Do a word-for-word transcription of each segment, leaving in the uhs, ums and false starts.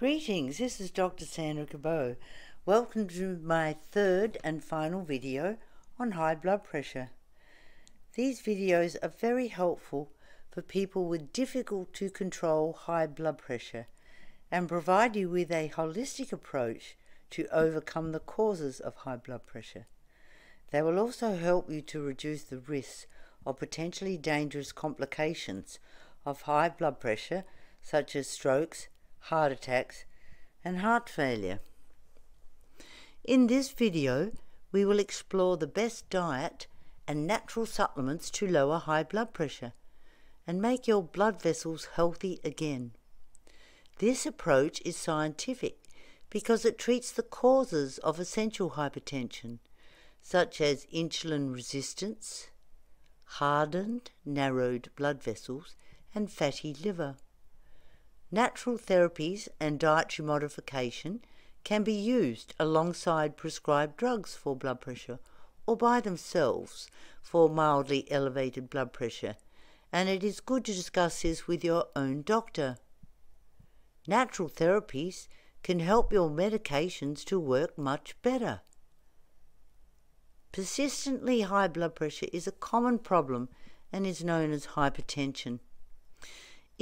Greetings, this is Doctor Sandra Cabot. Welcome to my third and final video on high blood pressure. These videos are very helpful for people with difficult to control high blood pressure and provide you with a holistic approach to overcome the causes of high blood pressure. They will also help you to reduce the risks of potentially dangerous complications of high blood pressure such as strokes, heart attacks and heart failure. In this video we will explore the best diet and natural supplements to lower high blood pressure and make your blood vessels healthy again. This approach is scientific because it treats the causes of essential hypertension such as insulin resistance, hardened, narrowed blood vessels and fatty liver. Natural therapies and dietary modification can be used alongside prescribed drugs for blood pressure or by themselves for mildly elevated blood pressure, and it is good to discuss this with your own doctor. Natural therapies can help your medications to work much better. Persistently high blood pressure is a common problem and is known as hypertension.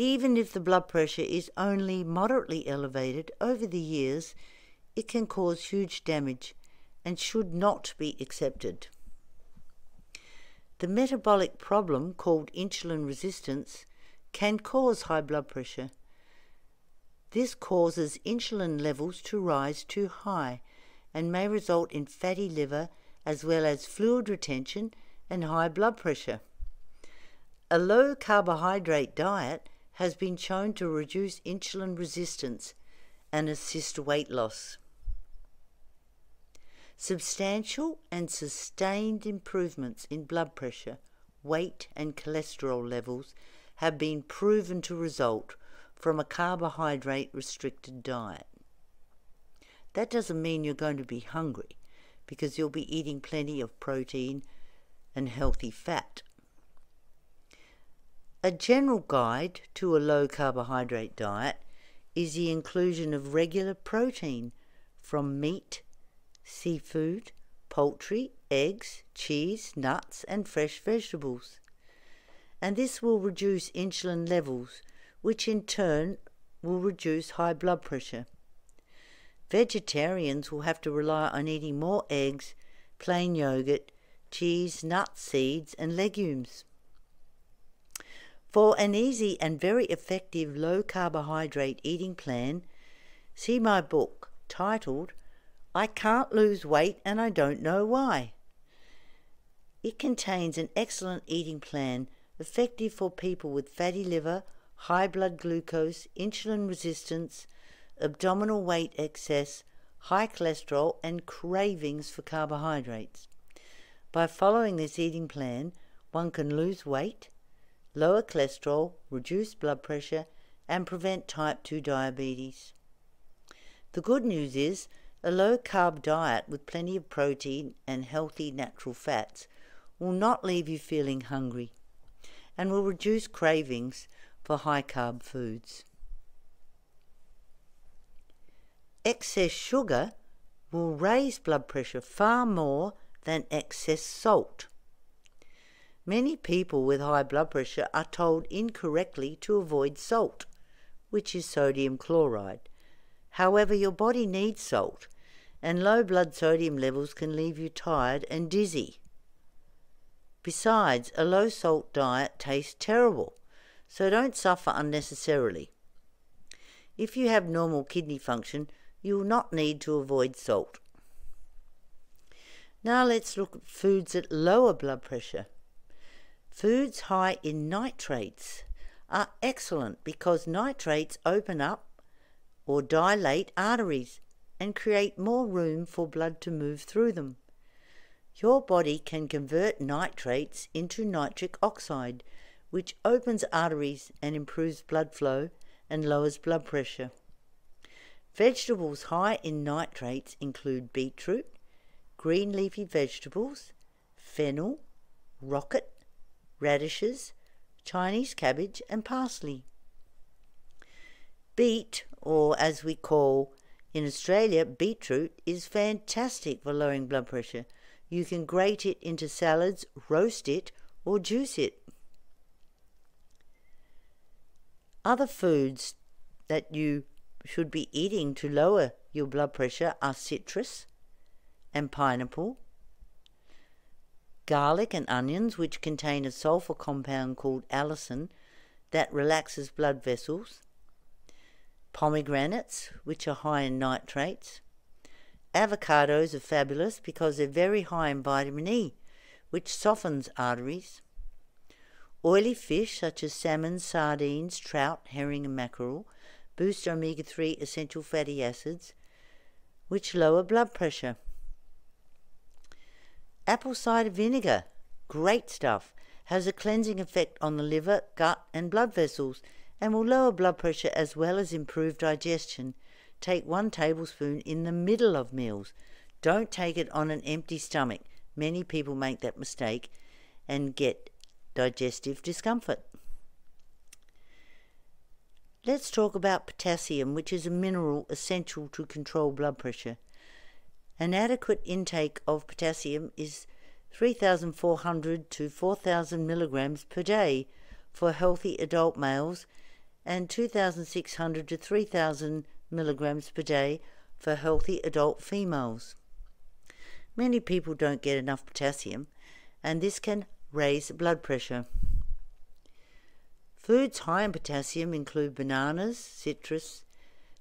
Even if the blood pressure is only moderately elevated over the years, it can cause huge damage and should not be accepted. The metabolic problem called insulin resistance can cause high blood pressure. This causes insulin levels to rise too high and may result in fatty liver as well as fluid retention and high blood pressure. A low carbohydrate diet has been shown to reduce insulin resistance and assist weight loss. Substantial and sustained improvements in blood pressure, weight and cholesterol levels have been proven to result from a carbohydrate-restricted diet. That doesn't mean you're going to be hungry, because you'll be eating plenty of protein and healthy fat. A general guide to a low carbohydrate diet is the inclusion of regular protein from meat, seafood, poultry, eggs, cheese, nuts and fresh vegetables. And this will reduce insulin levels, which in turn will reduce high blood pressure. Vegetarians will have to rely on eating more eggs, plain yogurt, cheese, nut seeds and legumes. For an easy and very effective low-carbohydrate eating plan, see my book titled I Can't Lose Weight and I Don't Know Why. It contains an excellent eating plan effective for people with fatty liver, high blood glucose, insulin resistance, abdominal weight excess, high cholesterol and cravings for carbohydrates. By following this eating plan, one can lose weight, lower cholesterol, reduce blood pressure and prevent type two diabetes. The good news is a low-carb diet with plenty of protein and healthy natural fats will not leave you feeling hungry and will reduce cravings for high-carb foods. Excess sugar will raise blood pressure far more than excess salt. Many people with high blood pressure are told incorrectly to avoid salt, which is sodium chloride. However, your body needs salt, and low blood sodium levels can leave you tired and dizzy. Besides, a low salt diet tastes terrible, so don't suffer unnecessarily. If you have normal kidney function, you will not need to avoid salt. Now let's look at foods that lower blood pressure. Foods high in nitrates are excellent because nitrates open up or dilate arteries and create more room for blood to move through them. Your body can convert nitrates into nitric oxide, which opens arteries and improves blood flow and lowers blood pressure. Vegetables high in nitrates include beetroot, green leafy vegetables, fennel, rocket, radishes, Chinese cabbage and parsley. Beet or as we call in Australia, beetroot, is fantastic for lowering blood pressure. You can grate it into salads, roast it, or juice it. Other foods that you should be eating to lower your blood pressure are citrus and pineapple, garlic and onions, which contain a sulfur compound called allicin that relaxes blood vessels, pomegranates, which are high in nitrates. Avocados are fabulous because they're very high in vitamin E, which softens arteries. Oily fish such as salmon, sardines, trout, herring and mackerel boost omega three essential fatty acids, which lower blood pressure. Apple cider vinegar, great stuff, has a cleansing effect on the liver, gut and blood vessels and will lower blood pressure as well as improve digestion. Take one tablespoon in the middle of meals. Don't take it on an empty stomach. Many people make that mistake and get digestive discomfort. Let's talk about potassium, which is a mineral essential to control blood pressure. An adequate intake of potassium is three thousand four hundred to four thousand milligrams per day for healthy adult males and two thousand six hundred to three thousand milligrams per day for healthy adult females. Many people don't get enough potassium, and this can raise blood pressure. Foods high in potassium include bananas, citrus,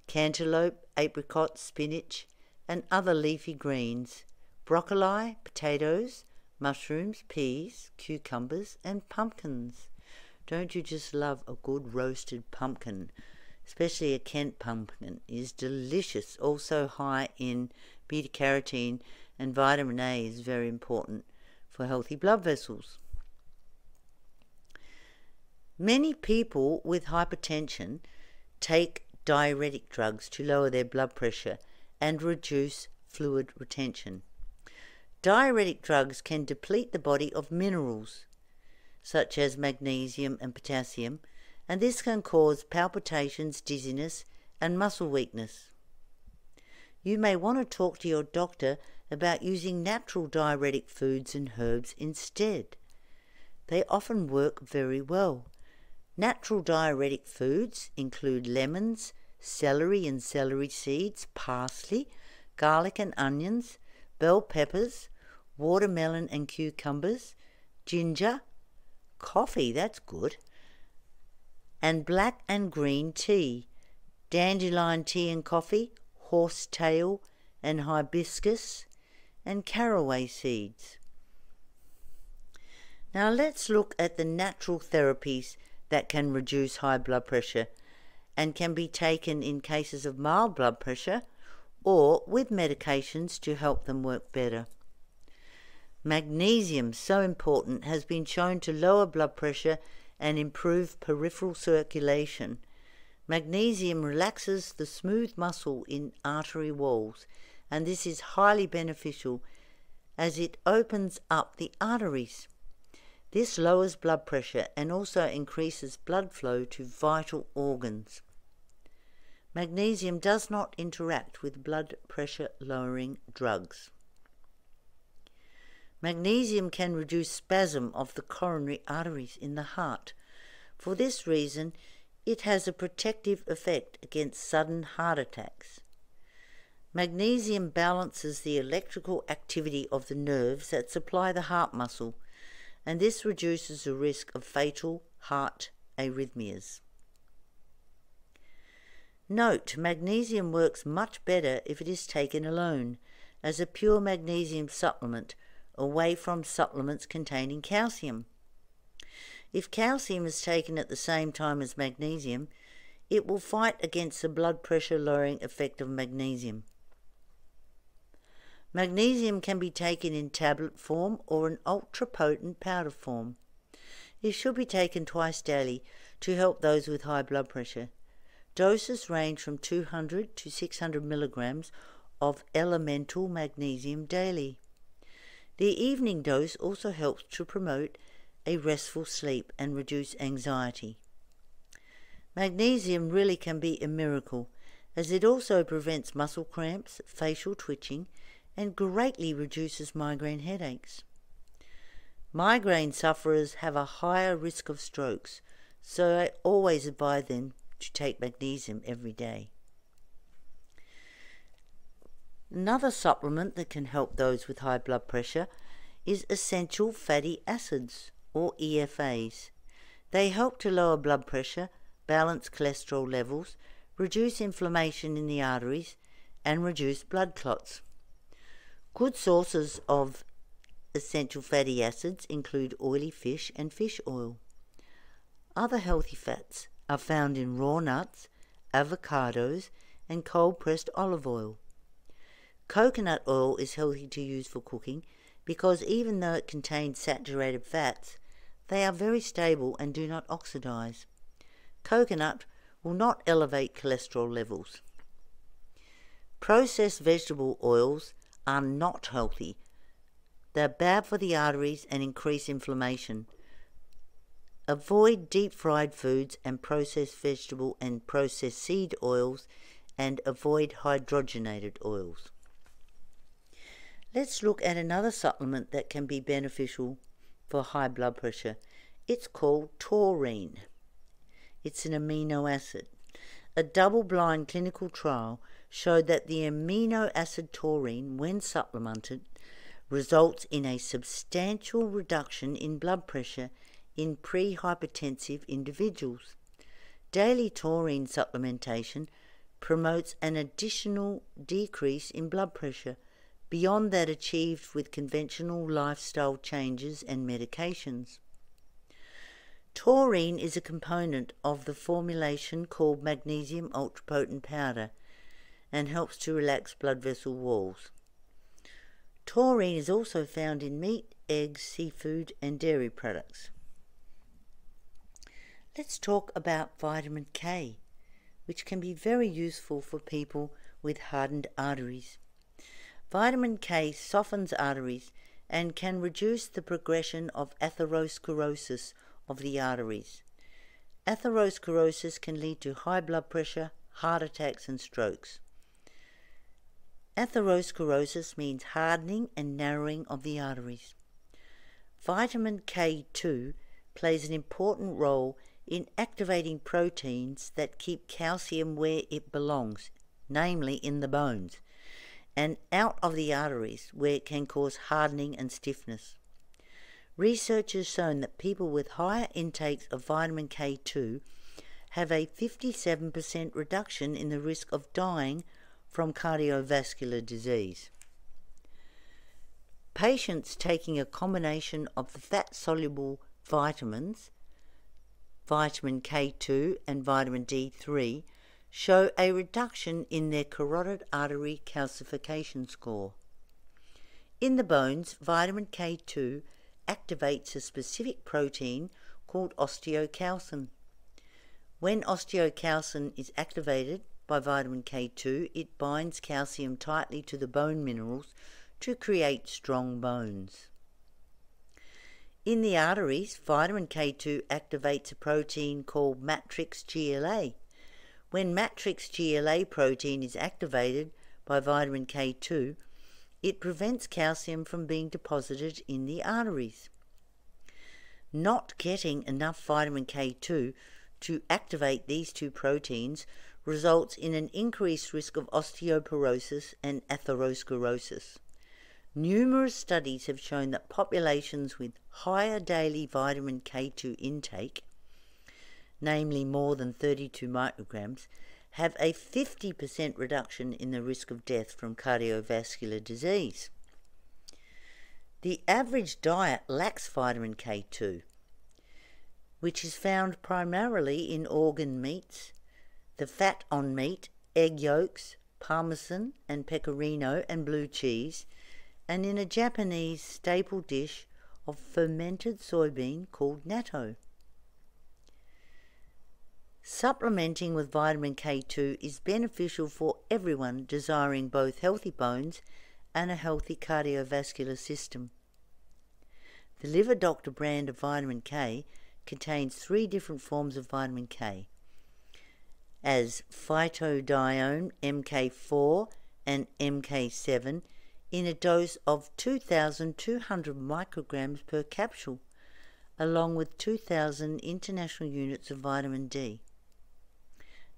cantaloupe, apricots, spinach, and other leafy greens, broccoli, potatoes, mushrooms, peas, cucumbers, and pumpkins. Don't you just love a good roasted pumpkin? Especially a Kent pumpkin is delicious, also high in beta-carotene, and vitamin A is very important for healthy blood vessels. Many people with hypertension take diuretic drugs to lower their blood pressure and reduce fluid retention. Diuretic drugs can deplete the body of minerals such as magnesium and potassium, and this can cause palpitations, dizziness, and muscle weakness. You may want to talk to your doctor about using natural diuretic foods and herbs instead. They often work very well. Natural diuretic foods include lemons, celery and celery seeds, parsley, garlic and onions, bell peppers, watermelon and cucumbers, ginger, coffee, that's good, and black and green tea, dandelion tea and coffee, horsetail and hibiscus, and caraway seeds. Now let's look at the natural therapies that can reduce high blood pressure and can be taken in cases of mild blood pressure or with medications to help them work better. Magnesium, so important, has been shown to lower blood pressure and improve peripheral circulation. Magnesium relaxes the smooth muscle in artery walls, and this is highly beneficial as it opens up the arteries. This lowers blood pressure and also increases blood flow to vital organs. Magnesium does not interact with blood pressure lowering drugs. Magnesium can reduce spasm of the coronary arteries in the heart. For this reason, it has a protective effect against sudden heart attacks. Magnesium balances the electrical activity of the nerves that supply the heart muscle, and this reduces the risk of fatal heart arrhythmias. Note, magnesium works much better if it is taken alone, as a pure magnesium supplement, away from supplements containing calcium. If calcium is taken at the same time as magnesium, it will fight against the blood pressure lowering effect of magnesium. Magnesium can be taken in tablet form or an ultra-potent powder form. It should be taken twice daily to help those with high blood pressure. Doses range from two hundred to six hundred milligrams of elemental magnesium daily. The evening dose also helps to promote a restful sleep and reduce anxiety. Magnesium really can be a miracle, as it also prevents muscle cramps, facial twitching, and greatly reduces migraine headaches. Migraine sufferers have a higher risk of strokes, so I always advise them to take magnesium every day. Another supplement that can help those with high blood pressure is essential fatty acids, or E F As. They help to lower blood pressure, balance cholesterol levels, reduce inflammation in the arteries, and reduce blood clots. Good sources of essential fatty acids include oily fish and fish oil. Other healthy fats are found in raw nuts, avocados, and cold-pressed olive oil. Coconut oil is healthy to use for cooking because even though it contains saturated fats, they are very stable and do not oxidize. Coconut will not elevate cholesterol levels. Processed vegetable oils are not healthy. They're bad for the arteries and increase inflammation. Avoid deep-fried foods and processed vegetable and processed seed oils, and avoid hydrogenated oils. Let's look at another supplement that can be beneficial for high blood pressure. It's called taurine. It's an amino acid. A double-blind clinical trial showed that the amino acid taurine, when supplemented, results in a substantial reduction in blood pressure in pre-hypertensive individuals. Daily taurine supplementation promotes an additional decrease in blood pressure beyond that achieved with conventional lifestyle changes and medications. Taurine is a component of the formulation called magnesium ultrapotent powder and helps to relax blood vessel walls. Taurine is also found in meat, eggs, seafood, and dairy products. Let's talk about vitamin K, which can be very useful for people with hardened arteries. Vitamin K softens arteries and can reduce the progression of atherosclerosis of the arteries. Atherosclerosis can lead to high blood pressure, heart attacks, and strokes. Atherosclerosis means hardening and narrowing of the arteries. Vitamin K two plays an important role in activating proteins that keep calcium where it belongs, namely in the bones, and out of the arteries where it can cause hardening and stiffness. Research has shown that people with higher intakes of vitamin K two have a fifty-seven percent reduction in the risk of dying from cardiovascular disease. Patients taking a combination of the fat-soluble vitamins, vitamin K two and vitamin D three, show a reduction in their carotid artery calcification score. In the bones, vitamin K two activates a specific protein called osteocalcin. When osteocalcin is activated by vitamin K two, it binds calcium tightly to the bone minerals to create strong bones. In the arteries, vitamin K two activates a protein called matrix G L A. When matrix G L A protein is activated by vitamin K two, it prevents calcium from being deposited in the arteries. Not getting enough vitamin K two to activate these two proteins results in an increased risk of osteoporosis and atherosclerosis. Numerous studies have shown that populations with higher daily vitamin K two intake, namely more than thirty-two micrograms, have a fifty percent reduction in the risk of death from cardiovascular disease. The average diet lacks vitamin K two, which is found primarily in organ meats, the fat on meat, egg yolks, parmesan and pecorino and blue cheese, and in a Japanese staple dish of fermented soybean called natto. Supplementing with vitamin K two is beneficial for everyone desiring both healthy bones and a healthy cardiovascular system. The Liver Doctor brand of vitamin K contains three different forms of vitamin K. as phytodione M K four and M K seven in a dose of two thousand two hundred micrograms per capsule, along with two thousand international units of vitamin D.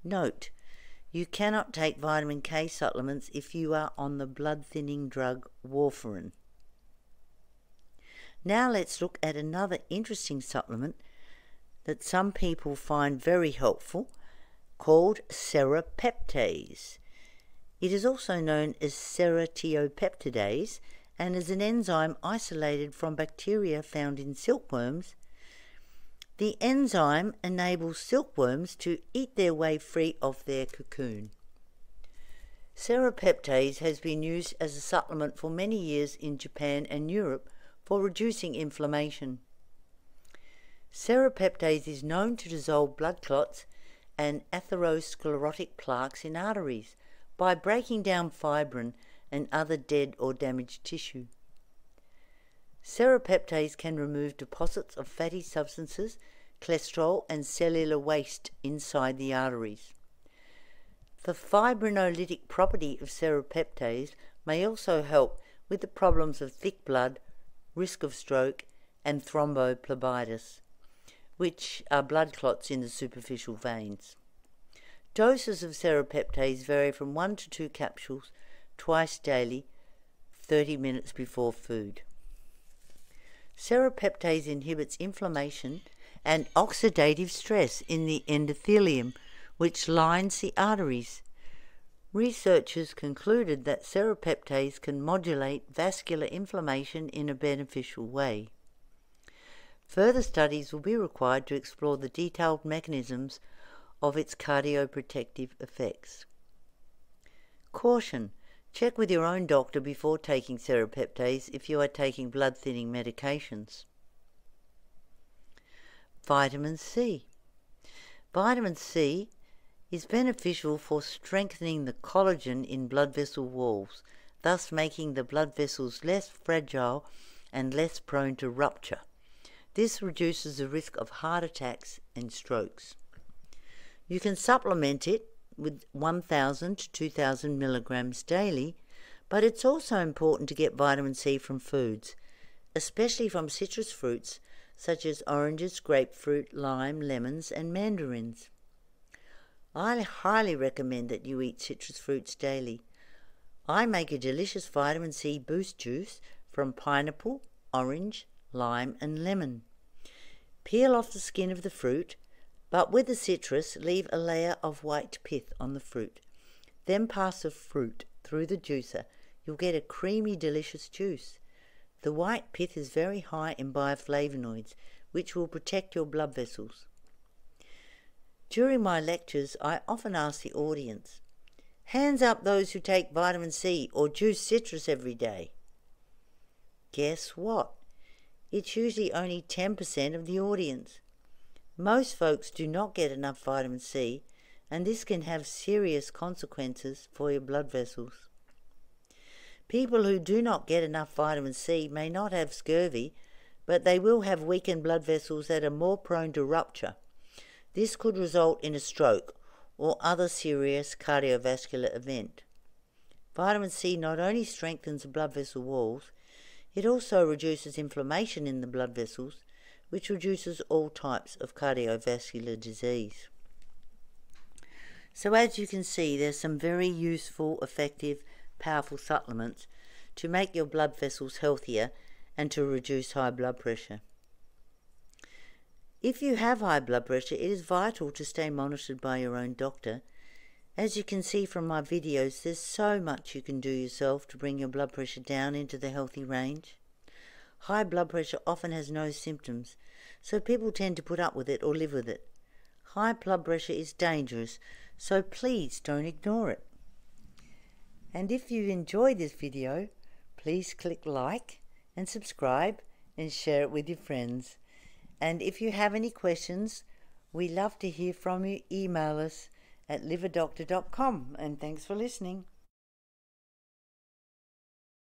Note, you cannot take vitamin K supplements if you are on the blood-thinning drug warfarin. Now let's look at another interesting supplement that some people find very helpful, called serrapeptase. It is also known as serrapeptidase and is an enzyme isolated from bacteria found in silkworms. The enzyme enables silkworms to eat their way free of their cocoon. Serrapeptase has been used as a supplement for many years in Japan and Europe for reducing inflammation. Serrapeptase is known to dissolve blood clots and atherosclerotic plaques in arteries by breaking down fibrin and other dead or damaged tissue. Serrapeptase can remove deposits of fatty substances, cholesterol and cellular waste inside the arteries. The fibrinolytic property of serrapeptase may also help with the problems of thick blood, risk of stroke and thrombophlebitis, which are blood clots in the superficial veins. Doses of serrapeptase vary from one to two capsules twice daily, thirty minutes before food. Serrapeptase inhibits inflammation and oxidative stress in the endothelium, which lines the arteries. Researchers concluded that serrapeptase can modulate vascular inflammation in a beneficial way. Further studies will be required to explore the detailed mechanisms of its cardioprotective effects. Caution: check with your own doctor before taking serrapeptase if you are taking blood-thinning medications. Vitamin C. Vitamin C is beneficial for strengthening the collagen in blood vessel walls, thus making the blood vessels less fragile and less prone to rupture. This reduces the risk of heart attacks and strokes. You can supplement it with one thousand to two thousand milligrams daily, but it's also important to get vitamin C from foods, especially from citrus fruits such as oranges, grapefruit, lime, lemons and mandarins. I highly recommend that you eat citrus fruits daily. I make a delicious vitamin C boost juice from pineapple, orange, lime and lemon. Peel off the skin of the fruit, but with the citrus leave a layer of white pith on the fruit. Then pass the fruit through the juicer. You'll get a creamy, delicious juice. The white pith is very high in bioflavonoids, which will protect your blood vessels. During my lectures, I often ask the audience, hands up those who take vitamin C or juice citrus every day. Guess what? It's usually only ten percent of the audience. Most folks do not get enough vitamin C, and this can have serious consequences for your blood vessels. People who do not get enough vitamin C may not have scurvy, but they will have weakened blood vessels that are more prone to rupture. This could result in a stroke or other serious cardiovascular event. Vitamin C not only strengthens the blood vessel walls, it also reduces inflammation in the blood vessels, which reduces all types of cardiovascular disease. So as you can see, there's some very useful, effective, powerful supplements to make your blood vessels healthier and to reduce high blood pressure. If you have high blood pressure, it is vital to stay monitored by your own doctor. As you can see from my videos, there's so much you can do yourself to bring your blood pressure down into the healthy range. High blood pressure often has no symptoms, so people tend to put up with it or live with it. High blood pressure is dangerous, so please don't ignore it. And if you enjoyed this video, please click like and subscribe and share it with your friends. And if you have any questions, we love to hear from you. Email us at liverdoctor dot com, and thanks for listening.